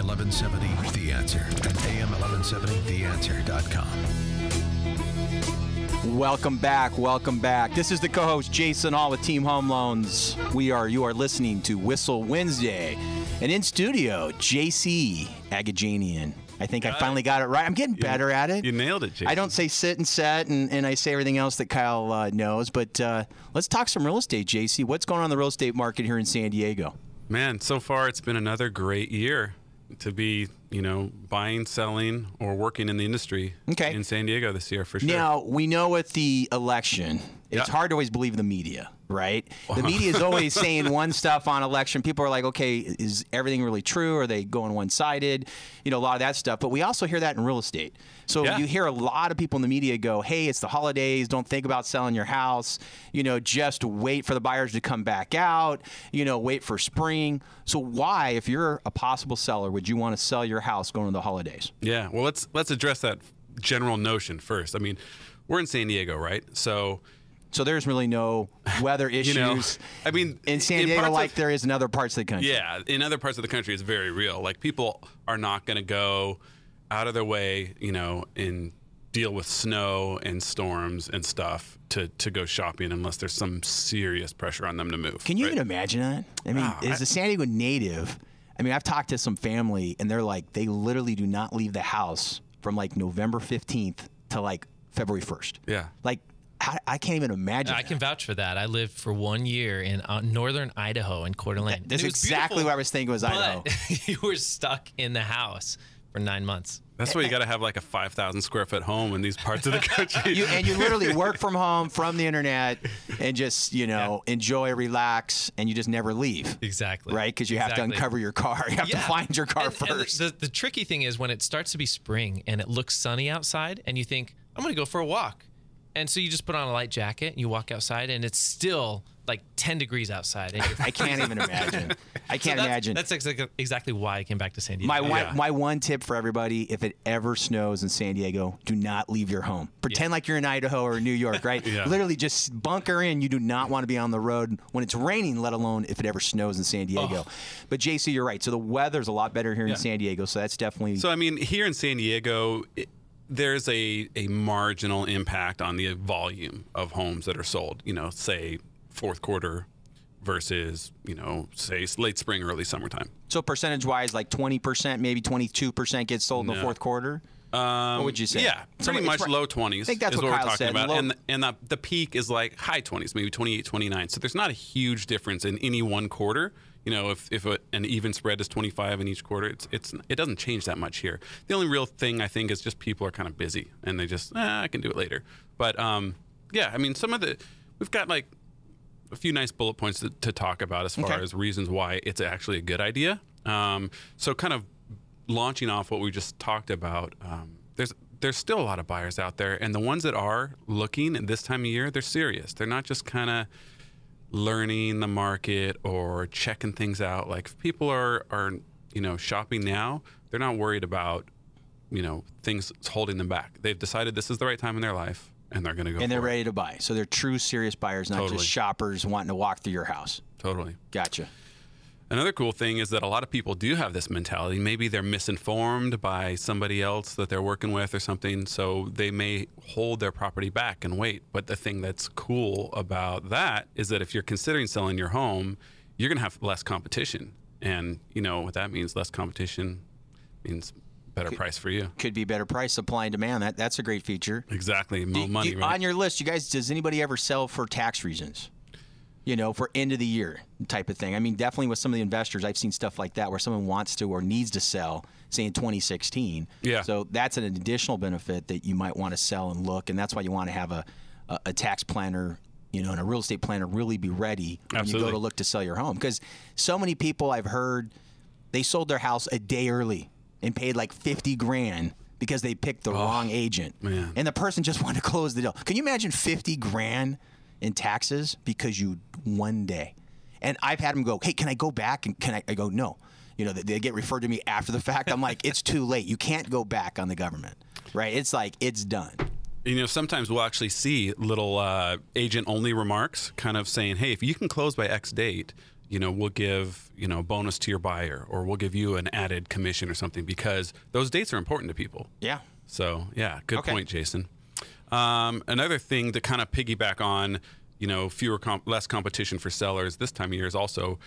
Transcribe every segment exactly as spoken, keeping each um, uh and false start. eleven seventy The Answer at A M eleven seventy the answer dot com. Welcome back. Welcome back. This is the co-host Jason Hall with Team Home Loans. We are you are listening to Whissel Wednesday. And in studio, J C Agajanian. I think got I finally it. got it right. I'm getting you, better at it. You nailed it, Jason. I don't say sit and set, and, and I say everything else that Kyle uh, knows. But uh, let's talk some real estate, J C. What's going on in the real estate market here in San Diego? Man, so far it's been another great year to be, you know, buying, selling, or working in the industry okay. in San Diego this year, for sure. Now, we know with the election, it's yeah. hard to always believe the media, right? The media is always saying one stuff on election. People are like, okay, is everything really true? Are they going one-sided? You know, a lot of that stuff. But we also hear that in real estate. So yeah. you hear a lot of people in the media go, hey, it's the holidays. Don't think about selling your house. You know, just wait for the buyers to come back out. You know, wait for spring. So why, if you're a possible seller, would you want to sell your house going into the holidays? Yeah, well, let's let's address that general notion first. I mean, we're in San Diego, right? So... So there's really no weather issues. You know, I mean, in San Diego, in like of, there is in other parts of the country. Yeah, in other parts of the country, it's very real. Like, people are not going to go out of their way, you know, and deal with snow and storms and stuff to to go shopping unless there's some serious pressure on them to move. Can you right? even imagine that? I mean, oh, as I, a San Diego native, I mean, I've talked to some family, and they're like, they literally do not leave the house from like November fifteenth to like February first. Yeah, like. I can't even imagine. I that. can vouch for that. I lived for one year in northern Idaho in Coeur d'Alene. That's exactly beautiful. what I was thinking was but Idaho. You were stuck in the house for nine months. That's why you got to have like a five thousand square foot home in these parts of the country. you, and you literally work from home, from the internet, and just, you know, yeah. enjoy, relax, and you just never leave. Exactly. Right? Because you exactly. have to uncover your car. You have yeah. to find your car and, first. And the, the tricky thing is when it starts to be spring and it looks sunny outside and you think, I'm going to go for a walk. And so you just put on a light jacket and you walk outside and it's still like ten degrees outside. And I can't even imagine. I can't so that's, imagine. That's exactly, exactly why I came back to San Diego. My, yeah. my one tip for everybody, if it ever snows in San Diego, do not leave your home. Pretend yeah. like you're in Idaho or New York, right? yeah. Literally just bunker in. You do not want to be on the road when it's raining, let alone if it ever snows in San Diego. Oh. But J C, you're right. So the weather's a lot better here yeah. in San Diego. So that's definitely. So, I mean, here in San Diego, it, there's a, a marginal impact on the volume of homes that are sold, you know, say fourth quarter versus, you know, say late spring, early summertime. So percentage wise, like twenty percent, maybe twenty-two percent gets sold no. in the fourth quarter. Um, what would you say? Yeah, pretty so much low twenties. I think that's is what, what Kyle we're talking said. about. Low and and the, the peak is like high twenties, maybe twenty-eight, twenty-nine. So there's not a huge difference in any one quarter. You know, if, if a, an even spread is twenty-five in each quarter, it's, it's, it doesn't change that much here. The only real thing, I think, is just people are kind of busy and they just, ah, I can do it later. But, um, yeah, I mean, some of the, we've got like a few nice bullet points to, to talk about as far okay. as reasons why it's actually a good idea. Um, so kind of launching off what we just talked about, um, there's, there's still a lot of buyers out there. And the ones that are looking at this time of year, they're serious. They're not just kind of learning the market or checking things out. Like, if people are, are, you know, shopping now, they're not worried about, you know, things holding them back. They've decided this is the right time in their life and they're going to go. And they're ready to buy. So they're true serious buyers, not just shoppers wanting to walk through your house. Totally. Gotcha. Another cool thing is that a lot of people do have this mentality. Maybe they're misinformed by somebody else that they're working with or something, so they may hold their property back and wait. But the thing that's cool about that is that if you're considering selling your home, you're going to have less competition. And, you know, what that means, less competition means better could, price for you. Could be better price, supply and demand. That, that's a great feature. Exactly. More do, money, do, right? On your list, you guys, does anybody ever sell for tax reasons? You know, for end of the year type of thing. I mean, definitely with some of the investors, I've seen stuff like that where someone wants to or needs to sell, say in twenty sixteen. Yeah. So that's an additional benefit that you might want to sell and look, and that's why you want to have a, a, a tax planner, you know, and a real estate planner really be ready when Absolutely. you go to look to sell your home. Because so many people I've heard, they sold their house a day early and paid like fifty grand because they picked the oh, wrong agent. Man. And the person just wanted to close the deal. Can you imagine fifty grand? In taxes because you one day. And I've had them go, hey, can I go back? And can I, I go, no. You know, they, they get referred to me after the fact. I'm like, it's too late. You can't go back on the government, right? It's like, it's done. You know, sometimes we'll actually see little uh, agent-only remarks kind of saying, hey, if you can close by X date, you know, we'll give, you know, bonus to your buyer, or we'll give you an added commission or something, because those dates are important to people. Yeah. So, yeah, good okay. point, Jason. Um, another thing to kind of piggyback on, you know, fewer comp less competition for sellers this time of year is also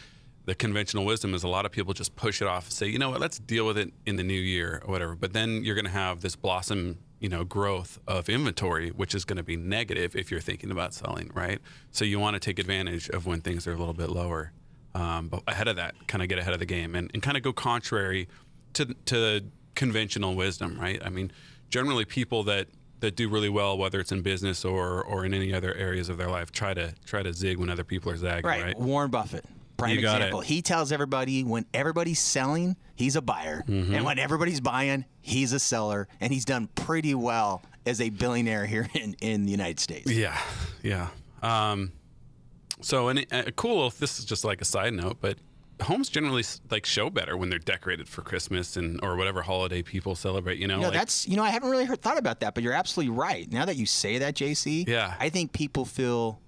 the conventional wisdom is a lot of people just push it off and say, you know what, let's deal with it in the new year or whatever. But then you're going to have this blossom, you know, growth of inventory, which is going to be negative if you're thinking about selling, right? So you want to take advantage of when things are a little bit lower. Um, but ahead of that, kind of get ahead of the game and, and kind of go contrary to, to conventional wisdom, right? I mean, generally people that, that do really well, whether it's in business or, or in any other areas of their life, try to try to zig when other people are zagging, right? right? Warren Buffett. Prime example. It. He tells everybody when everybody's selling, he's a buyer. Mm-hmm. And when everybody's buying, he's a seller. And he's done pretty well as a billionaire here in, in the United States. Yeah, yeah. Um, so and it, uh, cool, if this is just like a side note, but homes generally like show better when they're decorated for Christmas and or whatever holiday people celebrate, you know. No, like, that's, you know, I haven't really heard, thought about that, but you're absolutely right. Now that you say that, J C, yeah. I think people feel...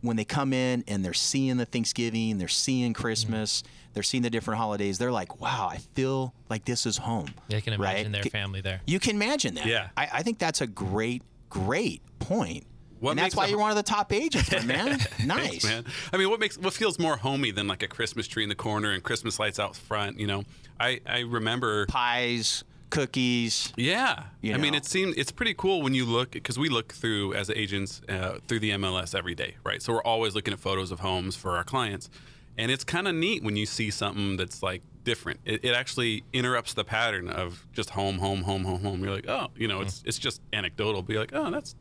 when they come in and they're seeing the Thanksgiving, they're seeing Christmas, they're seeing the different holidays, they're like, wow, I feel like this is home. They can imagine right? their family there. You can imagine that. Yeah. I, I think that's a great, great point. What and that's why you're one of the top agents, my man. Nice. Thanks, man. I mean, what makes what feels more homey than like a Christmas tree in the corner and Christmas lights out front, you know? I, I remember... Pies... cookies. Yeah. You know. I mean, it seemed, it's pretty cool when you look, because we look through, as agents, uh, through the M L S every day, right? So we're always looking at photos of homes for our clients. And it's kind of neat when you see something that's like different. It, it actually interrupts the pattern of just home, home, home, home, home. You're like, oh, you know, it's, it's just anecdotal. Be like, oh, that's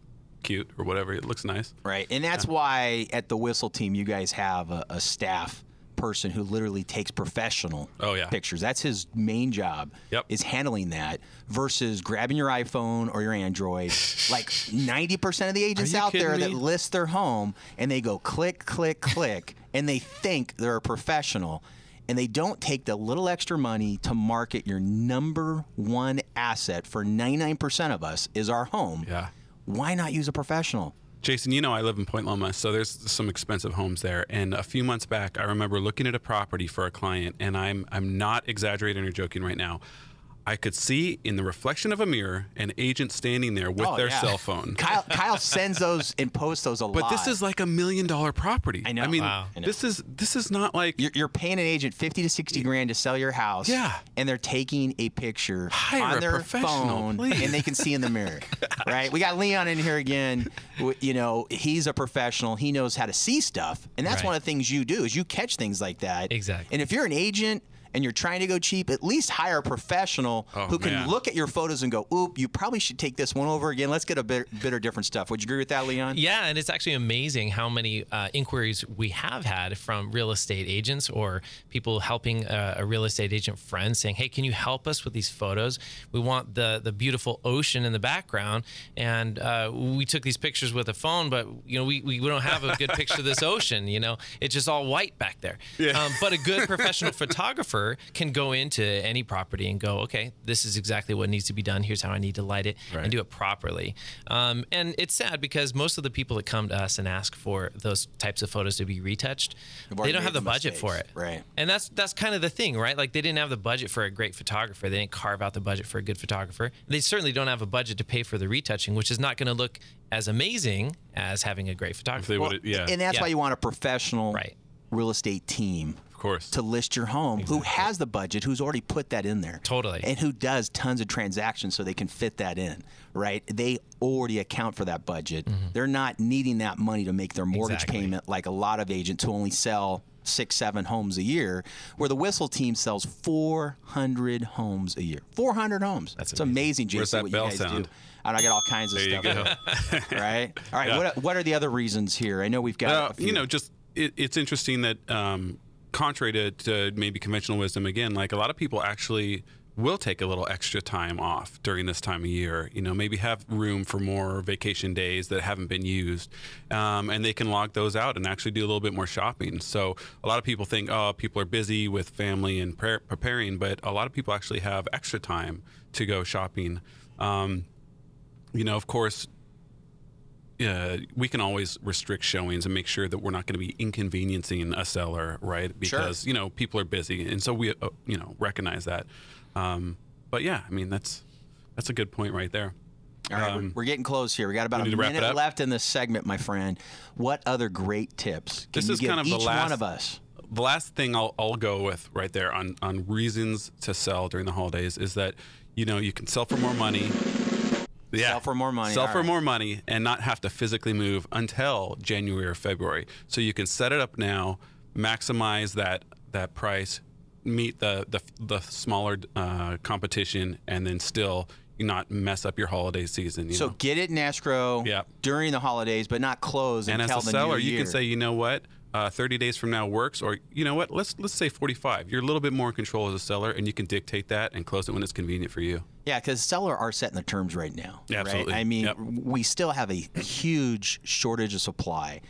cute or whatever. It looks nice. Right. And that's yeah. why at the Whissel team, you guys have a, a staff person who literally takes professional oh, yeah. pictures. That's his main job, yep. is handling that versus grabbing your iPhone or your Android. Like ninety percent of the agents out there me? that list their home and they go click, click, click, and they think they're a professional and they don't take the little extra money to market your number one asset for ninety-nine percent of us is our home. Yeah. Why not use a professional? Jason, you know I live in Point Loma, so there's some expensive homes there. And a few months back, I remember looking at a property for a client, and I'm I'm not exaggerating or joking right now. I could see in the reflection of a mirror an agent standing there with oh, their yeah. cell phone. Kyle, Kyle sends those and posts those a but lot. But this is like a million dollar property. I know. I mean, wow. I know. this is this is not like you're, you're paying an agent fifty to sixty grand to sell your house. Yeah. And they're taking a picture Hire on their phone, please. And they can see in the mirror. Right. We got Leon in here again. You know, he's a professional. He knows how to see stuff, and that's right. one of the things you do is you catch things like that. Exactly. And if you're an agent and you're trying to go cheap, at least hire a professional oh, who can man. look at your photos and go, oop, you probably should take this one over again. Let's get a bit, bit of different stuff. Would you agree with that, Leon? Yeah, and it's actually amazing how many uh, inquiries we have had from real estate agents or people helping uh, a real estate agent friend saying, hey, can you help us with these photos? We want the, the beautiful ocean in the background. And uh, we took these pictures with a phone, but you know, we, we don't have a good picture of this ocean. You know, it's just all white back there. Yeah. Um, but a good professional photographer can go into any property and go, okay, this is exactly what needs to be done. Here's how I need to light it right. and do it properly. Um, and it's sad because most of the people that come to us and ask for those types of photos to be retouched, they don't have the budget mistakes. for it. Right. And that's that's kind of the thing, right? Like they didn't have the budget for a great photographer. They didn't carve out the budget for a good photographer. They certainly don't have a budget to pay for the retouching, which is not going to look as amazing as having a great photographer. Well, yeah. And that's yeah. why you want a professional right. real estate team. Course. To list your home, exactly. who has the budget, who's already put that in there. Totally. And who does tons of transactions so they can fit that in, right? They already account for that budget. Mm-hmm. They're not needing that money to make their mortgage exactly. payment like a lot of agents who only sell six, seven homes a year, where the Whissel team sells four hundred homes a year. four hundred homes. That's amazing. It's amazing, Jason, Where's that what bell you guys sound? do. I, I got all kinds of there stuff. You go. Right? All right. Yeah. What, what are the other reasons here? I know we've got uh, a few. You know, just it, it's interesting that um, contrary to, to maybe conventional wisdom, again, like a lot of people actually will take a little extra time off during this time of year, you know, maybe have room for more vacation days that haven't been used, um, and they can log those out and actually do a little bit more shopping. So a lot of people think, oh, people are busy with family and pre preparing, but a lot of people actually have extra time to go shopping. Um, you know, of course, uh, we can always restrict showings and make sure that we're not going to be inconveniencing a seller, right? Because, sure. you know, people are busy. And so we, uh, you know, recognize that. Um, but yeah, I mean, that's, that's a good point right there. All right, um, we're, we're getting close here. We got about we a minute left in this segment, my friend. What other great tips can this you is give kind of each the last, one of us? The last thing I'll, I'll go with right there on, on reasons to sell during the holidays is that, you know, you can sell for more money. Yeah. Sell for more money. Sell All for right. more money and not have to physically move until January or February. So you can set it up now, maximize that that price, meet the the, the smaller uh, competition, and then still not mess up your holiday season. You so know? Get it in escrow yeah. during the holidays, but not close and until the new year. And as a seller, you can say, you know what, uh, thirty days from now works, or you know what, let's let's say forty-five. You're a little bit more in control as a seller, and you can dictate that and close it when it's convenient for you. Yeah, because sellers are setting the terms right now. Yeah, right? Absolutely. I mean, yep. we still have a huge shortage of supply,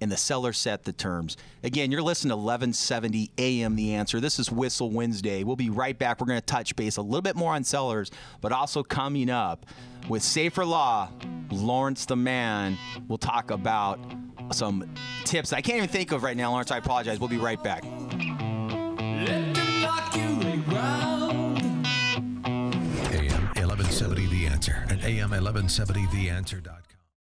and the seller set the terms. Again, you're listening to eleven seventy A M The Answer. This is Whissel Wednesday. We'll be right back. We're going to touch base a little bit more on sellers, but also coming up with Safer Law, Lawrence the man. We'll talk about some tips I can't even think of right now, Lawrence. I apologize. We'll be right back. Let them knock you around. A M eleven seventy The Answer at A M eleven seventy the answer dot com.